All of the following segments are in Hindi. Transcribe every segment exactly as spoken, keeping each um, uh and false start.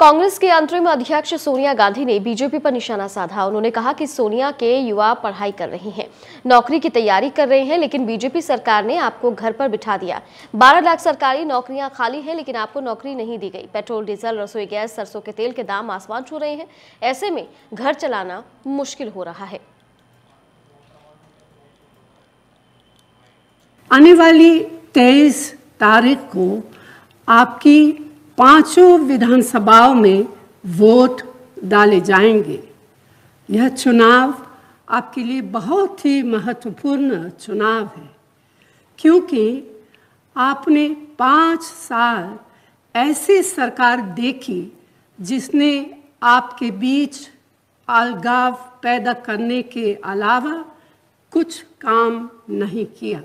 कांग्रेस के अंतरिम अध्यक्ष सोनिया गांधी ने बीजेपी पर निशाना साधा। उन्होंने कहा कि सोनिया के युवा पढ़ाई कर रहे हैं, नौकरी की तैयारी कर रहे हैं, लेकिन बीजेपी सरकार ने आपको घर पर बिठा दिया। बारह लाख सरकारी नौकरियां खाली हैं, लेकिन आपको नौकरी नहीं दी गई। पेट्रोल, डीजल, रसोई गैस, सरसों के तेल के दाम आसमान छू रहे हैं। ऐसे में घर चलाना मुश्किल हो रहा है। आने वाली तेईस तारीख को आपकी पांचों विधानसभाओं में वोट डाले जाएंगे। यह चुनाव आपके लिए बहुत ही महत्वपूर्ण चुनाव है, क्योंकि आपने पाँच साल ऐसी सरकार देखी जिसने आपके बीच अलगाव पैदा करने के अलावा कुछ काम नहीं किया।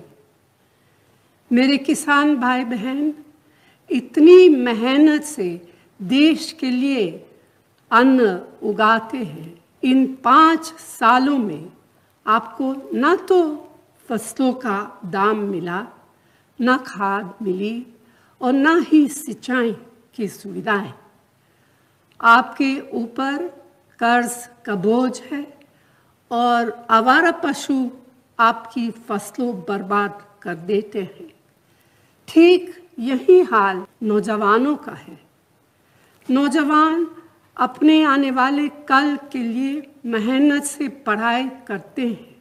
मेरे किसान भाई बहन, इतनी मेहनत से देश के लिए अन्न उगाते हैं। इन पाँच सालों में आपको न तो फसलों का दाम मिला, न खाद मिली और न ही सिंचाई की सुविधाएं। आपके ऊपर कर्ज का बोझ है और आवारा पशु आपकी फसलों बर्बाद कर देते हैं। ठीक यही हाल नौजवानों का है। नौजवान अपने आने वाले कल के लिए मेहनत से पढ़ाई करते हैं,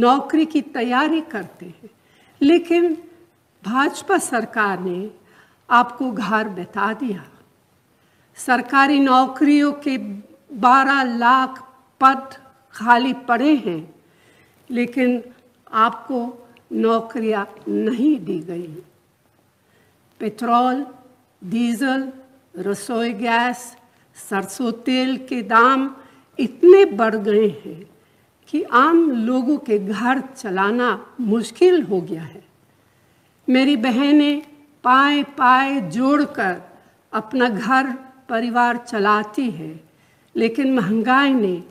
नौकरी की तैयारी करते हैं, लेकिन भाजपा सरकार ने आपको घर बैठा दिया। सरकारी नौकरियों के बारह लाख पद खाली पड़े हैं, लेकिन आपको नौकरियां नहीं दी गई। पेट्रोल, डीजल, रसोई गैस, सरसों तेल के दाम इतने बढ़ गए हैं कि आम लोगों के घर चलाना मुश्किल हो गया है। मेरी बहनें पाए पाए जोड़कर अपना घर परिवार चलाती हैं, लेकिन महंगाई ने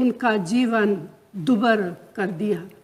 उनका जीवन दुबर कर दिया।